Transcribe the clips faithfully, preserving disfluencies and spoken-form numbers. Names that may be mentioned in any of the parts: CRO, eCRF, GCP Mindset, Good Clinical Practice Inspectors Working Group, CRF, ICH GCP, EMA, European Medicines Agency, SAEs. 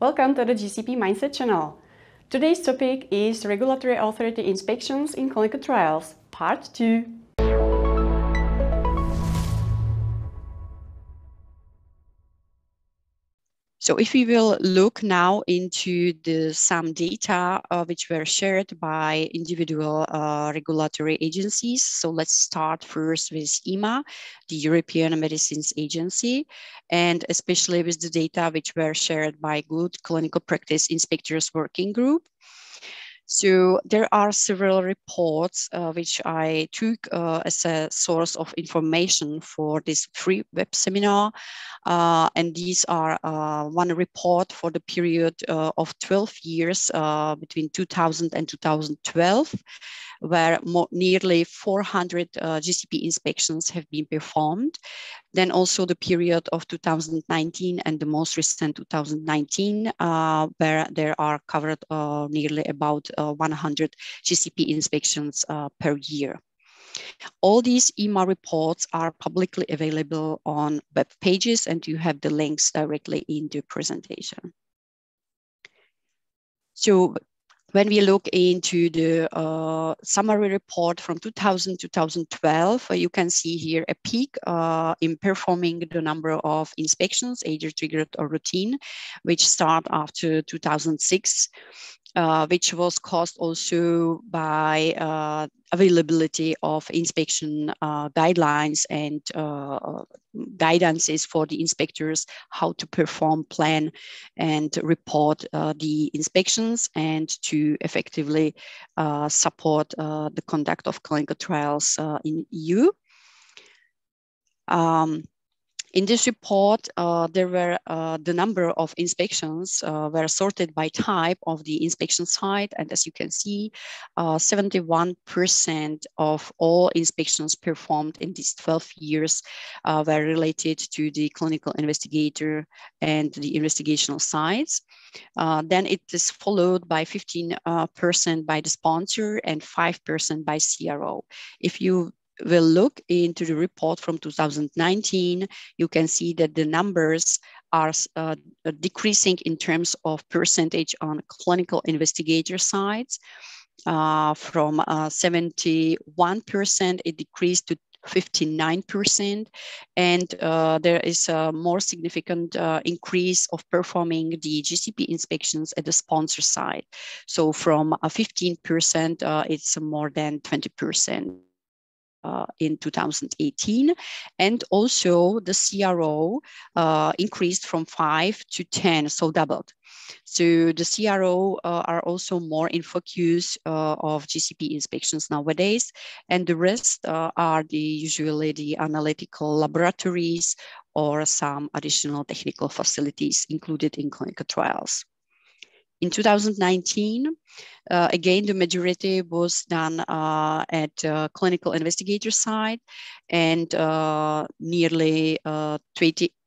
Welcome to the G C P Mindset channel. Today's topic is Regulatory Authority Inspections in Clinical Trials, Part two. So if we will look now into the, some data uh, which were shared by individual uh, regulatory agencies. So let's start first with E M A, the European Medicines Agency, and especially with the data which were shared by Good Clinical Practice Inspectors Working Group. So there are several reports uh, which I took uh, as a source of information for this free web seminar. Uh, and these are uh, one report for the period uh, of twelve years uh, between two thousand and two thousand twelve, where more, nearly four hundred uh, G C P inspections have been performed. Then also the period of two thousand nineteen and the most recent two thousand nineteen, uh, where there are covered uh, nearly about uh, one hundred G C P inspections uh, per year. All these E M A reports are publicly available on web pages, and you have the links directly in the presentation. So when we look into the uh, summary report from two thousand to two thousand twelve, you can see here a peak uh, in performing the number of inspections, either triggered or routine, which start after two thousand six, uh, which was caused also by uh, availability of inspection uh, guidelines and uh, guidances for the inspectors, how to perform, plan, and report uh, the inspections, and to effectively uh, support uh, the conduct of clinical trials uh, in E U. Um, In this report, uh, there were uh, the number of inspections uh, were sorted by type of the inspection site. And as you can see, seventy-one percent uh, of all inspections performed in these twelve years uh, were related to the clinical investigator and the investigational sites. Uh, then it is followed by fifteen percent uh, by the sponsor and five percent by C R O. If you will look into the report from two thousand nineteen, you can see that the numbers are uh, decreasing in terms of percentage on clinical investigator sides. Uh, from uh, seventy-one percent, it decreased to fifty-nine percent, and uh, there is a more significant uh, increase of performing the G C P inspections at the sponsor side. So from uh, fifteen percent, uh, it's more than twenty percent. Uh, in two thousand eighteen, and also the C R O uh, increased from five to ten, so doubled. So the C R O uh, are also more in focus uh, of G C P inspections nowadays, and the rest uh, are the usually the analytical laboratories or some additional technical facilities included in clinical trials. In two thousand nineteen, uh, again, the majority was done uh, at uh, clinical investigator side, and uh, nearly uh,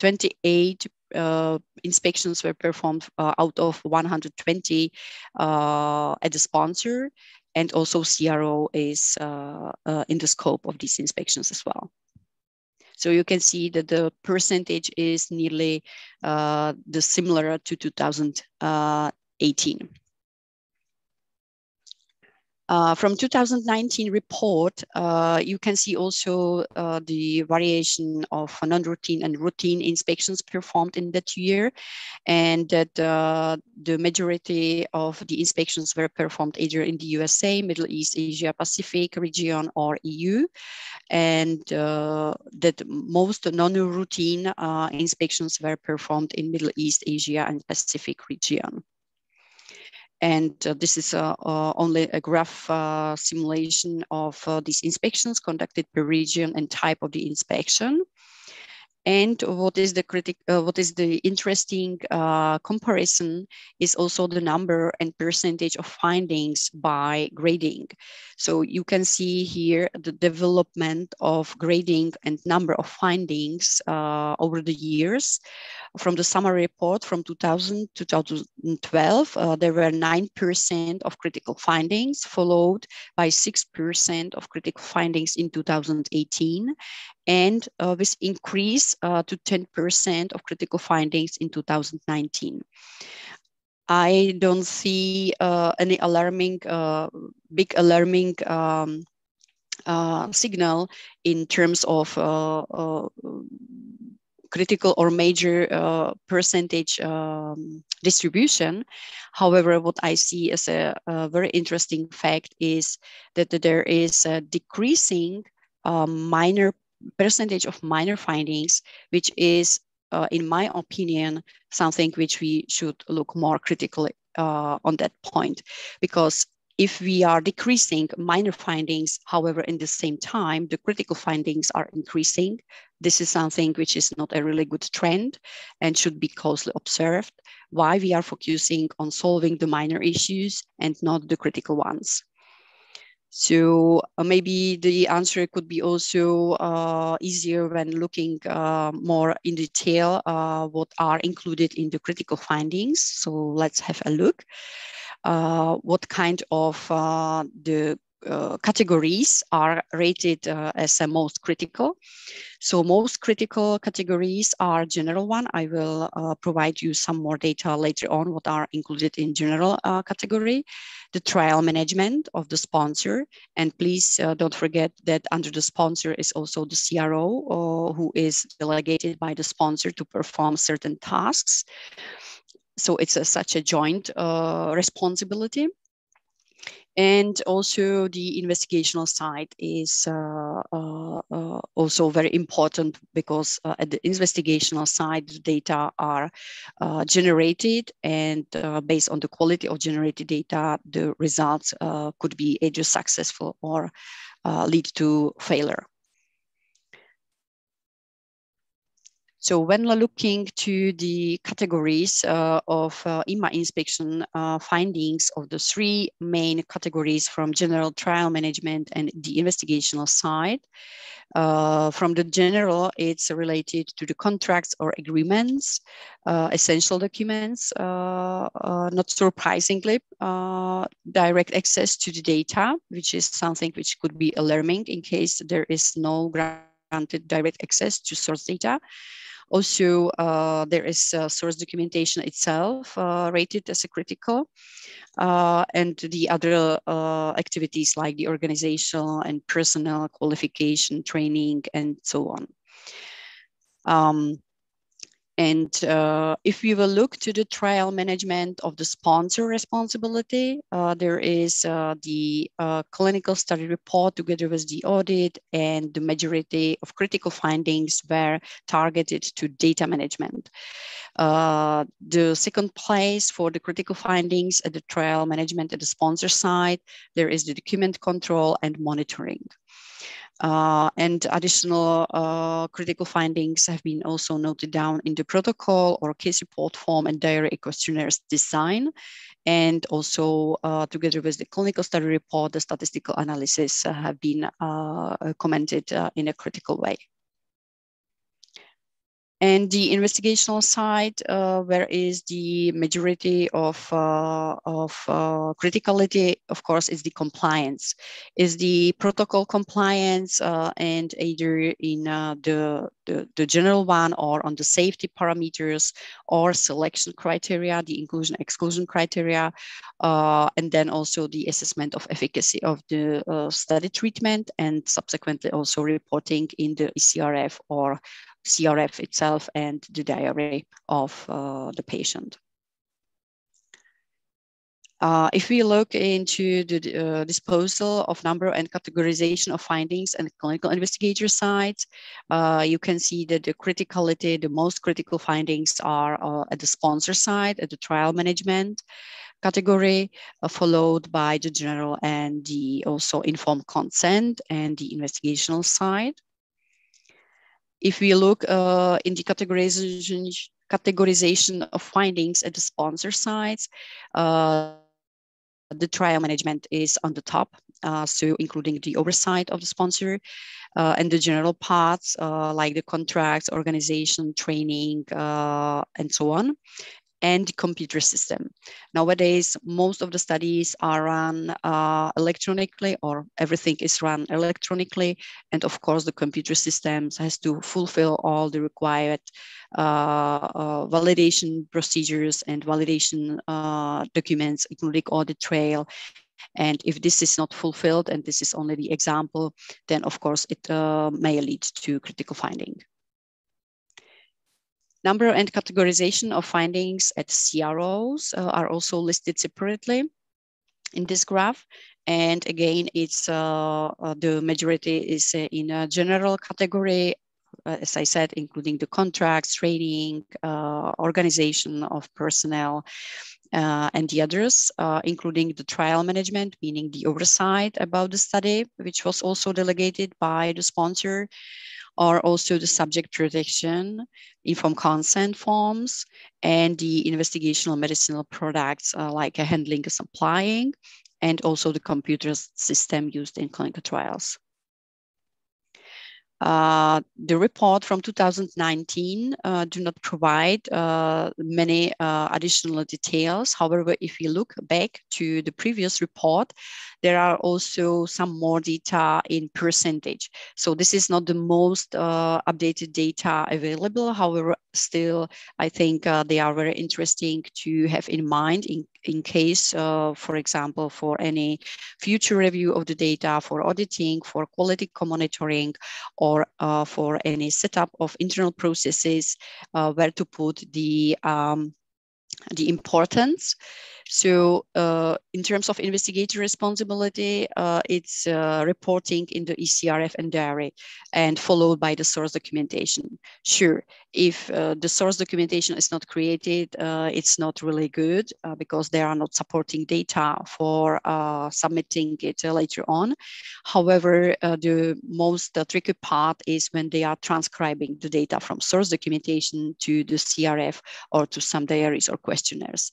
twenty-eight uh, inspections were performed uh, out of one hundred twenty uh, at the sponsor, and also C R O is uh, uh, in the scope of these inspections as well. So you can see that the percentage is nearly uh, the similar to two thousand eighteen. Uh, from two thousand nineteen report, uh, you can see also uh, the variation of non-routine and routine inspections performed in that year, and that uh, the majority of the inspections were performed either in the U S A, Middle East, Asia, Pacific region, or E U, and uh, that most non-routine uh, inspections were performed in Middle East, Asia, and Pacific region. And uh, this is uh, uh, only a graph uh, simulation of uh, these inspections conducted per region and type of the inspection. And what is the critic, uh, what is the interesting uh, comparison is also the number and percentage of findings by grading. So you can see here the development of grading and number of findings uh, over the years. From the summary report from two thousand to two thousand twelve, uh, there were nine percent of critical findings, followed by six percent of critical findings in two thousand eighteen, and uh, with increase uh, to ten percent of critical findings in two thousand nineteen. I don't see uh, any alarming, uh, big alarming um, uh, signal in terms of uh, uh, critical or major uh, percentage um, distribution. However, what I see as a, a very interesting fact is that there is a decreasing uh, minor percentage of minor findings, which is, uh, in my opinion, something which we should look more critically uh, on that point. Because if we are decreasing minor findings, however, in the same time, the critical findings are increasing, this is something which is not a really good trend and should be closely observed, why we are focusing on solving the minor issues and not the critical ones. So uh, maybe the answer could be also uh, easier when looking uh, more in detail uh, what are included in the critical findings. So let's have a look. Uh, what kind of uh, the uh, categories are rated uh, as the most critical. So most critical categories are general one. I will uh, provide you some more data later on what are included in general uh, category, the trial management of the sponsor. And please uh, don't forget that under the sponsor is also the C R O uh, who is delegated by the sponsor to perform certain tasks. So it's a, such a joint uh, responsibility. And also the investigational side is uh, uh, uh, also very important, because uh, at the investigational side, the data are uh, generated, and uh, based on the quality of generated data, the results uh, could be either successful or uh, lead to failure. So when we're looking to the categories uh, of uh, E M A inspection uh, findings of the three main categories from general trial management and the investigational side, uh, from the general, it's related to the contracts or agreements, uh, essential documents, uh, uh, not surprisingly, uh, direct access to the data, which is something which could be alarming in case there is no granted direct access to source data. Also, uh, there is uh, source documentation itself uh, rated as a critical, uh, and the other uh, activities like the organizational and personnel qualification, training, and so on. Um, And uh, if we will look to the trial management of the sponsor responsibility, uh, there is uh, the uh, clinical study report together with the audit, and the majority of critical findings were targeted to data management. Uh, the second place for the critical findings at the trial management at the sponsor side, there is the document control and monitoring. Uh, and additional uh, critical findings have been also noted down in the protocol or case report form and diary questionnaires design. And also uh, together with the clinical study report, the statistical analysis uh, have been uh, commented uh, in a critical way. And the investigational side, uh, where is the majority of, uh, of uh, criticality, of course, is the compliance. Is the protocol compliance, uh, and either in uh, the, the, the general one or on the safety parameters or selection criteria, the inclusion-exclusion criteria, uh, and then also the assessment of efficacy of the uh, study treatment, and subsequently also reporting in the e C R F or C R F itself and the diary of uh, the patient. Uh, if we look into the uh, disposal of number and categorization of findings and clinical investigator sites, uh, you can see that the criticality, the most critical findings are uh, at the sponsor side, at the trial management category, uh, followed by the general and the also informed consent and the investigational side. If we look uh, in the categorization, categorization of findings at the sponsor sites, uh, the trial management is on the top, uh, so including the oversight of the sponsor, uh, and the general parts uh, like the contracts, organization, training, uh, and so on. and the computer system. Nowadays, most of the studies are run uh, electronically, or everything is run electronically. And of course, the computer systems has to fulfill all the required uh, uh, validation procedures and validation uh, documents, including audit trail. And if this is not fulfilled, and this is only the example, then of course it uh, may lead to critical finding. Number and categorization of findings at C R Os uh, are also listed separately in this graph. And again, it's uh, uh, the majority is uh, in a general category, uh, as I said, including the contracts, training, uh, organization of personnel, Uh, and the others, uh, including the trial management, meaning the oversight about the study, which was also delegated by the sponsor, or also the subject protection, informed consent forms, and the investigational medicinal products uh, like uh, handling and supplying, and also the computer system used in clinical trials. Uh, the report from two thousand nineteen uh, do not provide uh, many uh, additional details. However, if we look back to the previous report, there are also some more data in percentage. So this is not the most uh, updated data available. However, still, I think uh, they are very interesting to have in mind in, in case, uh, for example, for any future review of the data, for auditing, for quality monitoring, or or uh, for any setup of internal processes, uh, where to put the, um, the importance. So uh, in terms of investigator responsibility, uh, it's uh, reporting in the e C R F and diary and followed by the source documentation. Sure, if uh, the source documentation is not created, uh, it's not really good uh, because there are not supporting data for uh, submitting it uh, later on. However, uh, the most uh, tricky part is when they are transcribing the data from source documentation to the C R F or to some diaries or questionnaires.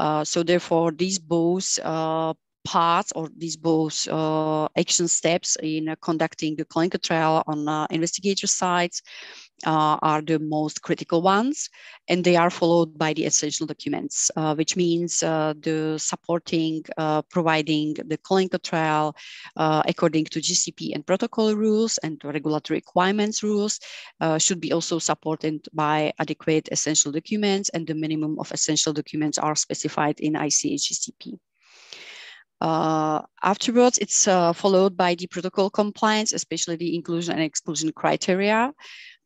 Uh, so therefore, these both uh, parts or these both uh, action steps in uh, conducting the clinical trial on uh, investigator sites uh, are the most critical ones, and they are followed by the essential documents, uh, which means uh, the supporting, uh, providing the clinical trial uh, according to G C P and protocol rules and regulatory requirements rules uh, should be also supported by adequate essential documents, and the minimum of essential documents are specified in I C H G C P. Uh, afterwards, it's uh, followed by the protocol compliance, especially the inclusion and exclusion criteria,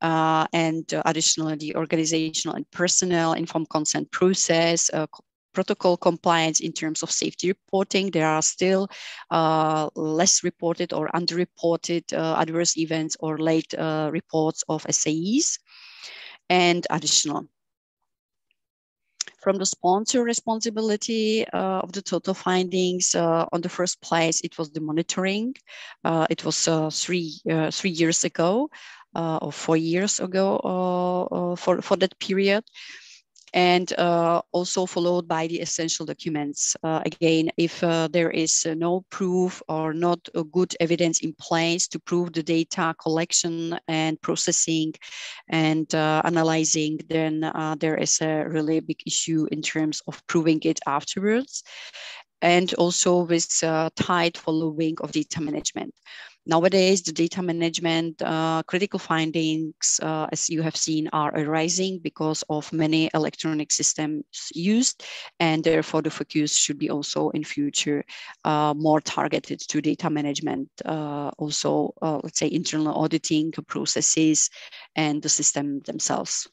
uh, and uh, additionally the organizational and personnel informed consent process, uh, protocol compliance in terms of safety reporting. There are still uh, less reported or underreported uh, adverse events or late uh, reports of S A Es, and additional. From the sponsor responsibility uh, of the total findings, uh, on the first place, it was the monitoring. Uh, it was uh, three, uh, three years ago uh, or four years ago uh, uh, for, for that period. And uh, also followed by the essential documents. Uh, again, if uh, there is uh, no proof or not a good evidence in place to prove the data collection and processing and uh, analyzing, then uh, there is a really big issue in terms of proving it afterwards. And also with uh, tight following of data management. Nowadays, the data management uh, critical findings, uh, as you have seen, are arising because of many electronic systems used, and therefore the focus should be also in future uh, more targeted to data management, uh, also, uh, let's say, internal auditing processes and the system themselves.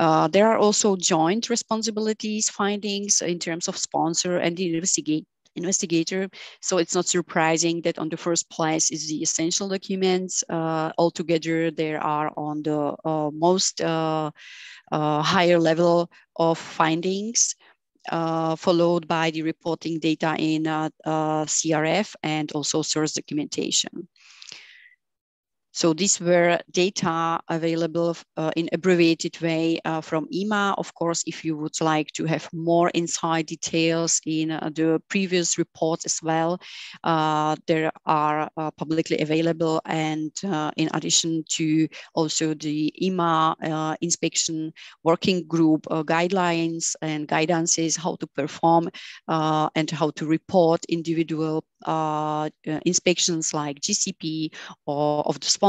Uh, there are also joint responsibilities findings in terms of sponsor and the investigate, investigator. So it's not surprising that on the first place is the essential documents. Uh, altogether, there are on the uh, most uh, uh, higher level of findings, uh, followed by the reporting data in uh, uh, C R F and also source documentation. So these were data available uh, in abbreviated way uh, from E M A. Of course, if you would like to have more inside details in uh, the previous reports as well, uh, there are uh, publicly available. And uh, in addition to also the E M A uh, inspection working group uh, guidelines and guidances, how to perform uh, and how to report individual uh, inspections like G C P or of the sponsor,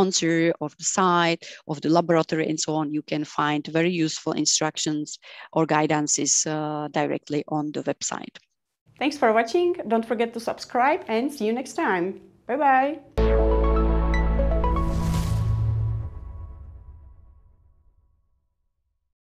of the site, of the laboratory, and so on. You can find very useful instructions or guidances uh, directly on the website. Thanks for watching. Don't forget to subscribe and see you next time. Bye-bye.